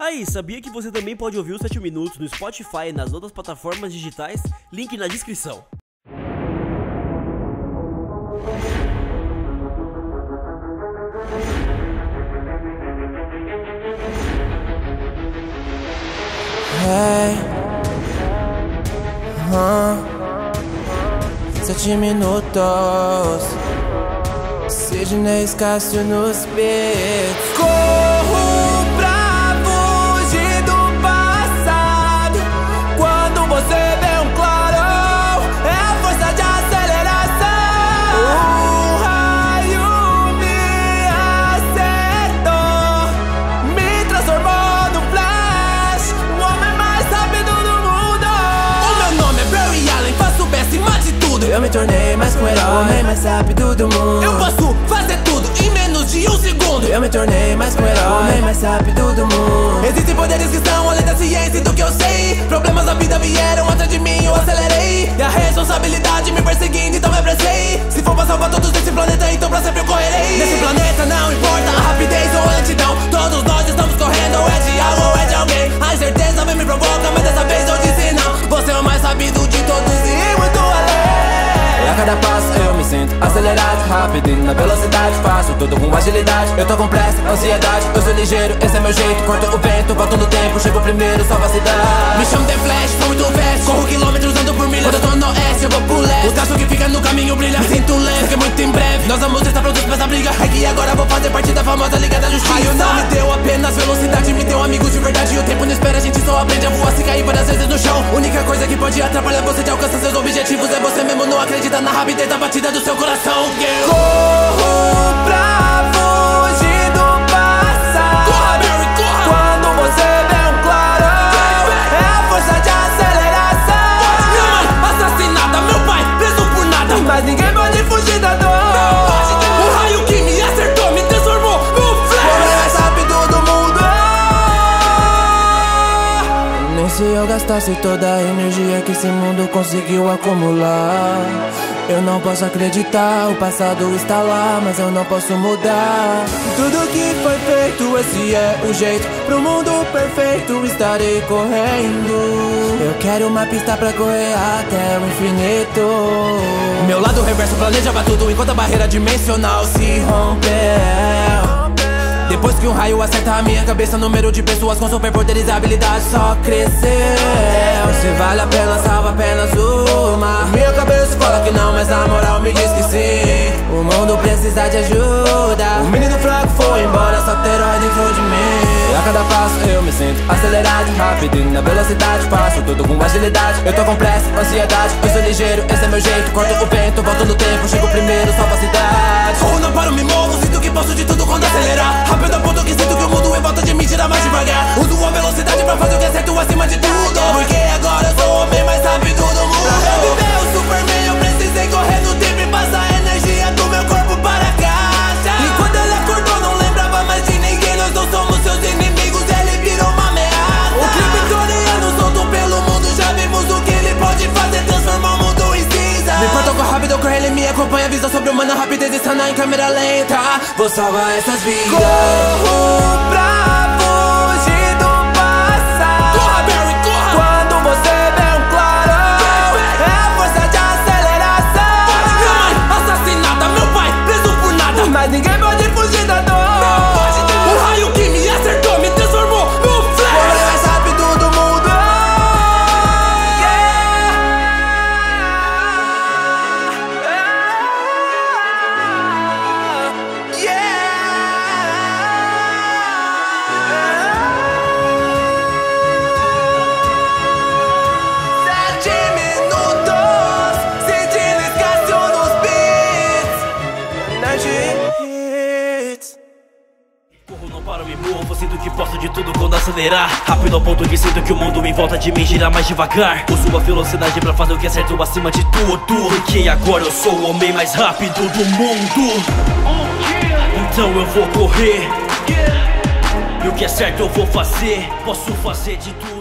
Aí, sabia que você também pode ouvir os 7 Minutos no Spotify e nas outras plataformas digitais? Link na descrição. Sete minutos, Sidney Escasso nos beats. Corro pra fugir do passado. Quando você vê um clarão, é a força de aceleração. Um raio me acertou, me transformou no Flash, o homem mais rápido do mundo. O meu nome é Barry Allen, faço péssima de tudo. Eu me tornei mais um herói, o homem mais rápido do mundo. Eu posso fazer tudo em menos de 1 segundo. Eu me tornei mais um herói, o homem mais rápido do mundo. Existem poderes que estão além da ciência e do que eu sei. Problemas da vida vieram atrás de mim, eu acelerei. E a responsabilidade me perseguindo, então me apressei. Se for pra salvar todos desse planeta, então pra sempre eu correrei. Nesse planeta não importa a rapidez ou a lentidão, todos nós estamos correndo, ou é de algo ou é de alguém. A incerteza me provoca, mas dessa vez eu disse não. Você é o mais sabido de todos e muito além. A cada passo eu me sinto acelerado, rápido e na velocidade. Faço tudo com agilidade, eu tô com pressa, ansiedade. Eu sou ligeiro, esse é meu jeito. Corto o vento, volto no tempo, chego primeiro, salvo a cidade. Me chamo The Flash, sou muito fast. Corro quilômetros, ando por milhas. Quando eu tô no oeste, eu vou pro leste. O cacho que fica no caminho brilha, me sinto lento, que muito em breve nós vamos estar prontos pra essa briga. É que agora vou fazer parte da famosa Liga da Justiça. Raio não me deu apenas velocidade, me deu amigos de verdade. E o tempo não espera, a gente só aprende a voar se cair várias vezes no chão. Única coisa que pode atrapalhar você de alcançar seus objetivos é você mesmo não acreditar na rapidez da batida do seu coração. Eu corro pra fugir do passado. Corra, Barry, corra! Quando você vê um clarão, é a força de aceleração. Minha mãe assassinada, meu pai preso por nada, mas ninguém pode fugir da dor. O raio que me acertou me transformou no Flash, o homem mais rápido do mundo. Nem se eu gastasse toda a energia que esse mundo conseguiu acumular. Eu não posso acreditar, o passado está lá, mas eu não posso mudar. Tudo que foi feito, esse é o jeito. Pro mundo perfeito estarei correndo. Eu quero uma pista pra correr até o infinito. Meu lado reverso planejava tudo enquanto a barreira dimensional se rompeu. Depois que um raio acerta a minha cabeça, o número de pessoas com superpoderes e habilidades só cresceu. Se vale a pena, salva apenas uma. Minha cabeça fala que não, mas a moral me diz que sim. O mundo precisa de ajuda. O menino fraco foi embora, só ter herói dentro de mim. E a cada passo eu me sinto acelerado, rápido e na velocidade. Faço tudo com agilidade, eu tô com pressa, ansiedade. Eu sou ligeiro, esse é meu jeito. Corto o vento, volto no tempo, chego primeiro, salvo a cidade. Corro, não paro, me movo, sinto que posso de tudo quando acelerar. Rápido a ponto que sinto que o mundo em volta de mim tira mais devagar. Uso a velocidade pra fazer o que é certo acima de tudo, porque agora eu sou o homem mais rápido do mundo. Pra eu viver o Superman, eu precisei correr no tempo e passar a energia do meu corpo para casa. E quando ele acordou não lembrava mais de ninguém. Nós não somos seus inimigos, ele virou uma ameaça. O criptoniano solto pelo mundo, já vimos o que ele pode fazer, transformar o mundo em cinza. Me importa com rápido eu corro, ele me acompanha. Visão sobre humana, rapidez e sana em câmera lenta. Vou salvar essas vidas. Corro pra fugir do passado. Corra, Barry, corra! Quando você vê um clarão, é a força de aceleração. Minha mãe assassinada, meu pai preso por nada, mas ninguém pode fugir da dor. O raio que me acertou me transformou no Flash, o homem mais rápido do mundo. Rápido ao ponto que sinto que o mundo em volta de mim gira mais devagar. Uso a velocidade pra fazer o que é certo acima de tudo, porque agora eu sou o homem mais rápido do mundo. Então eu vou correr, e o que é certo eu vou fazer. Posso fazer de tudo.